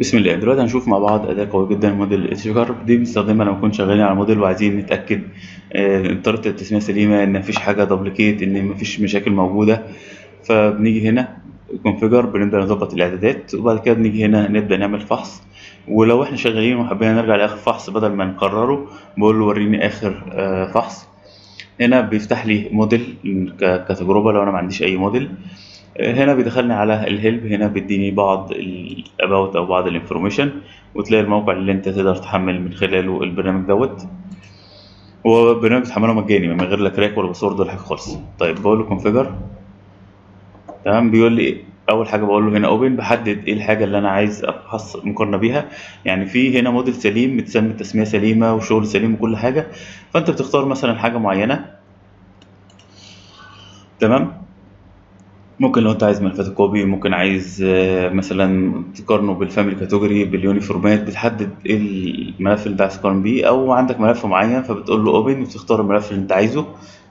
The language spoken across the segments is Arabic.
بسم الله. دلوقتي هنشوف مع بعض اداه قويه جدا موديل تشيكر. دي بنستخدمها لما نكون شغالين على موديل وعايزين نتاكد ان طريقه التسميه سليمه، ان مفيش حاجه دبليكيت، ان مفيش مشاكل موجوده. فبنيجي هنا كونفيجر، بنبدا نظبط الاعدادات، وبعد كده بنيجي هنا نبدا نعمل فحص. ولو احنا شغالين وحابين نرجع لاخر فحص بدل ما نكرره، بقول له وريني اخر فحص. هنا بيفتح لي موديل كتجربه لو انا ما عنديش اي موديل. هنا بيدخلني على الهيلب، هنا بيديني بعض الاباوت او بعض الانفورميشن، وتلاقي الموقع اللي انت تقدر تحمل من خلاله البرنامج دوت. هو برنامج تحمله مجاني من غير لا كراك ولا باسورد ولا حاجه خالص. طيب بقول له كونفيجر، تمام. بيقول لي اول حاجه بقول له هنا اوبن، بحدد ايه الحاجه اللي انا عايز افحص مقارنه بيها. يعني في هنا موديل سليم متسمي تسميه سليمه وشغل سليم وكل حاجه، فانت بتختار مثلا حاجه معينه، تمام. ممكن لو انت عايز ملفات كوبي، ممكن عايز مثلا تقارنه بالفاميلي كاتيجوري باليونيفورمات، بتحدد ايه الملف اللي انت عايز تقارن بيه، او عندك ملف معين فبتقول له اوبن وتختار الملف اللي انت عايزه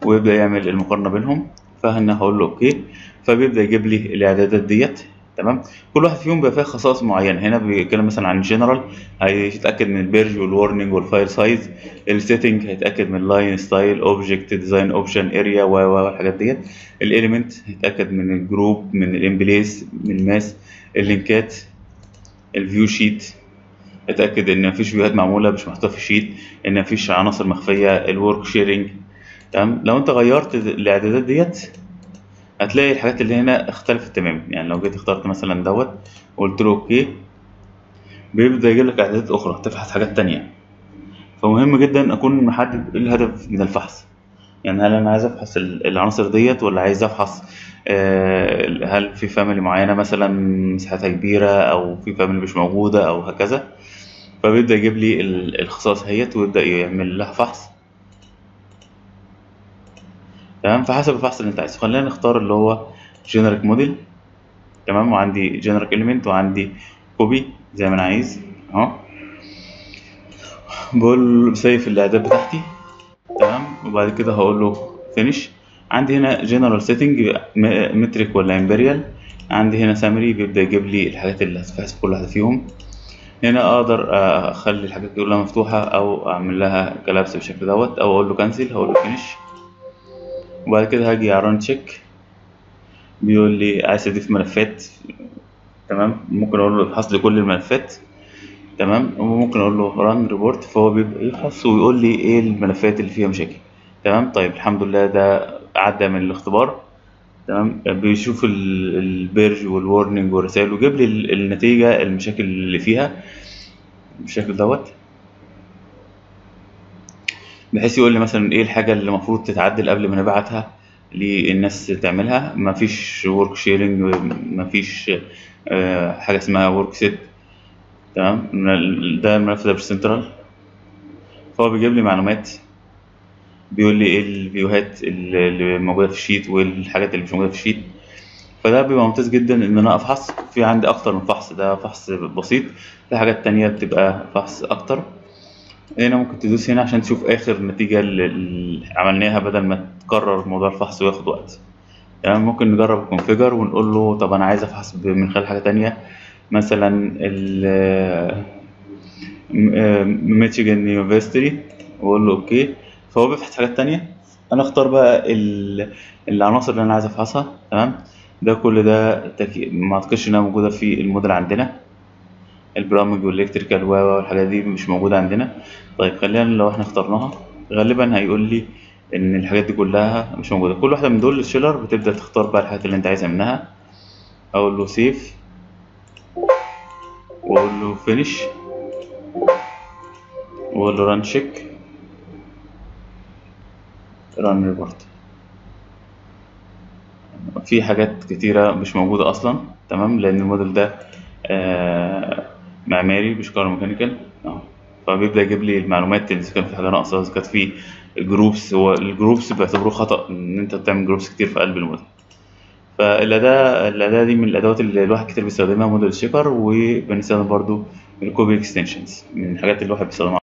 ويبدا يعمل المقارنه بينهم. فهنا هقول له اوكي، فبيبدا يجيب لي الاعدادات ديت، تمام. كل واحد فيهم بيبقى فيها خصائص معينه. هنا بيتكلم مثلا عن جنرال، هيتاكد من البيرج والورنينج والفايل سايز. السيتنج هيتاكد من لاين ستايل، اوبجكت، ديزاين اوبشن، اريا و الحاجات ديت. الاليمنت هيتاكد من الجروب، من الامبليس، من ماس، اللينكات، الفيو شيت اتاكد ان مفيش فيوهات معموله مش محطوطه في الشيت، ان مفيش عناصر مخفيه، الورك شيرنج، تمام. لو انت غيرت الاعدادات ديت هتلاقي الحاجات اللي هنا اختلفت تماما. يعني لو جيت اخترت مثلا دوت وقلت له اوكي، بيبدا يجيب لك اعدادات اخرى تفحص حاجات تانية. فمهم جدا اكون محدد ايه الهدف من الفحص. يعني هل انا عايز افحص العناصر ديت، ولا عايز افحص هل في فاميلي معينه مثلا مساحتها كبيره، او في فاميلي مش موجوده، او هكذا. فبيبدا يجيب لي الخصائص هيت ويبدا يعمل لها فحص، تمام. فحسب الفحص اللي انت عايزه. خلينا نختار اللي هو جينيريك موديل، تمام. وعندي جينيريك اليمنت، وعندي كوبي زي ما انا عايز اهو. بقول له سيف الاعداد بتاعتي، تمام. وبعد كده هقول له فينيش. عندي هنا جنرال سيتنج متريك ولا امبريال. عندي هنا سامري، بيبدا يجيب لي الحاجات اللي هتفحص في كل واحده فيهم. هنا اقدر اخلي الحاجات كلها مفتوحه، او اعمل لها كلابس بالشكل دوت، او اقول له كانسل، هقول له فينيش. وبعد كده هاجي على ران تشيك، بيقول لي عايز اضيف ملفات، تمام. ممكن اقول له افحص لي كل الملفات، تمام. وممكن اقول له ران ريبورت، فهو بيبقى يفحص ويقول لي ايه الملفات اللي فيها مشاكل، تمام. طيب الحمد لله ده عدى من الاختبار، تمام. بيشوف البيرج والورنينج والرسائل، وجاب لي النتيجه المشاكل اللي فيها بالشكل دوت، بحيث يقول لي مثلا ايه الحاجه اللي المفروض تتعدل قبل ما نبعتها للناس تعملها. مفيش ورك شيرنج، مفيش حاجه اسمها ورك سيت، تمام. ده الملف ده مش سنترال. فهو بيجيب لي معلومات، بيقول لي ايه الفيوهات اللي موجوده في الشيت والحاجات اللي مش موجوده في الشيت. فده بيبقى ممتاز جدا ان انا افحص. في عندي اكتر من فحص، ده فحص بسيط، في حاجات تانية بتبقى فحص اكتر. هنا ممكن تدوس هنا عشان تشوف اخر نتيجه اللي عملناها بدل ما تكرر موضوع الفحص وياخد وقت، يعني ممكن نجرب الكونفيجر ونقول له طب انا عايز افحص من خلال حاجه تانية، مثلا ميشيغان يونيفرسيتي، واقول له اوكي. فهو بيفحص حاجات تانية، انا اختار بقى العناصر اللي انا عايز افحصها، تمام. ده كل ده ما اعتقدش انها موجوده في الموديل عندنا. البرامج والإلكتريكال والحاجات دي مش موجودة عندنا. طيب خلينا لو احنا اخترناها غالبا هيقول لي ان الحاجات دي كلها مش موجودة. كل واحدة من دول الشيلر بتبدأ تختار بقى الحاجات اللي انت عايزها منها. اقول له سيف، واقول له فينيش، واقول له ران تشيك، ران ريبورت. في حاجات كتيرة مش موجودة اصلا، تمام، لان الموديل ده معماري مش كهرباء ميكانيكال اهو. فبيبدا يجيب لي المعلومات اذا كان في حاجه ناقصه، اذا كانت في جروبس. هو الجروبس بيعتبروه خطا ان انت بتعمل جروبس كتير في قلب الموديل. فالاداه دي من الادوات اللي الواحد كتير بيستخدمها، موديل تشيكر، وبنستخدم برضو الكوبي اكستنشنز من الحاجات اللي الواحد بيستخدمها.